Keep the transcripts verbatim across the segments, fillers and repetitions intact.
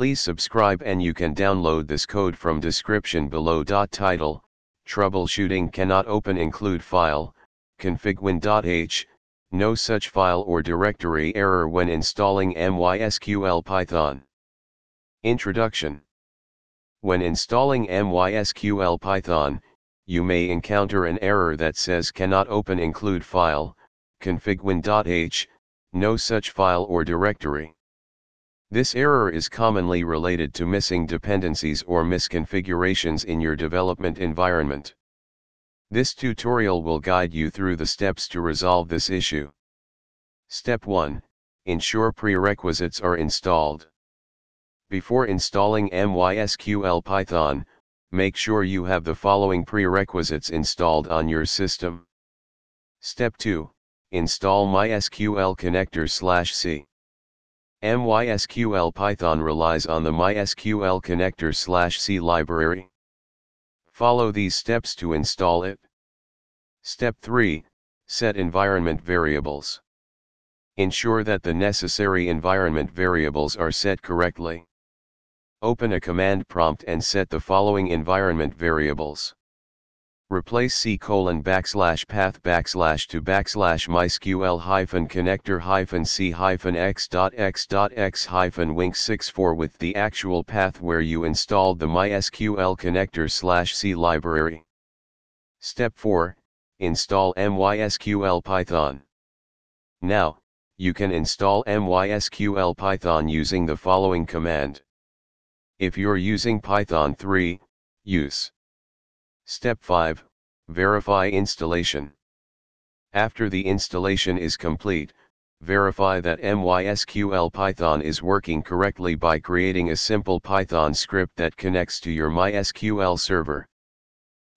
Please subscribe, and you can download this code from description below. Title: Troubleshooting cannot open include file, config win dot h, no such file or directory error when installing MySQL-Python. Introduction. When installing MySQL-Python, you may encounter an error that says cannot open include file, config win dot h, no such file or directory. This error is commonly related to missing dependencies or misconfigurations in your development environment. This tutorial will guide you through the steps to resolve this issue. Step one. Ensure prerequisites are installed. Before installing MySQL-Python, make sure you have the following prerequisites installed on your system. Step two. Install MySQL Connector/C. MySQL-Python relies on the MySQL Connector/C library. Follow these steps to install it. Step three. Set environment variables. Ensure that the necessary environment variables are set correctly. Open a command prompt and set the following environment variables. Replace c colon backslash path backslash to backslash mysql hyphen connector hyphen c hyphen x dot x dot x hyphen winx sixty-four with the actual path where you installed the MySQL connector slash c library. Step four. Install MySQL-Python. Now, you can install MySQL-Python using the following command. If you're using Python three, use. Step five. Verify installation. After the installation is complete, verify that MySQL-Python is working correctly by creating a simple Python script that connects to your MySQL server.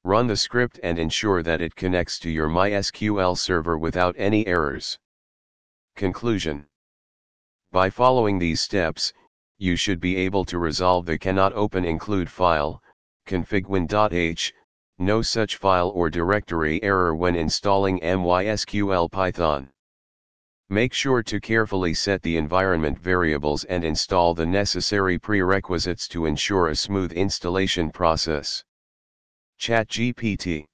Run the script and ensure that it connects to your MySQL server without any errors. Conclusion. By following these steps, you should be able to resolve the cannot open include file, config win dot h, no such file or directory error when installing MySQL-Python. Make sure to carefully set the environment variables and install the necessary prerequisites to ensure a smooth installation process. ChatGPT.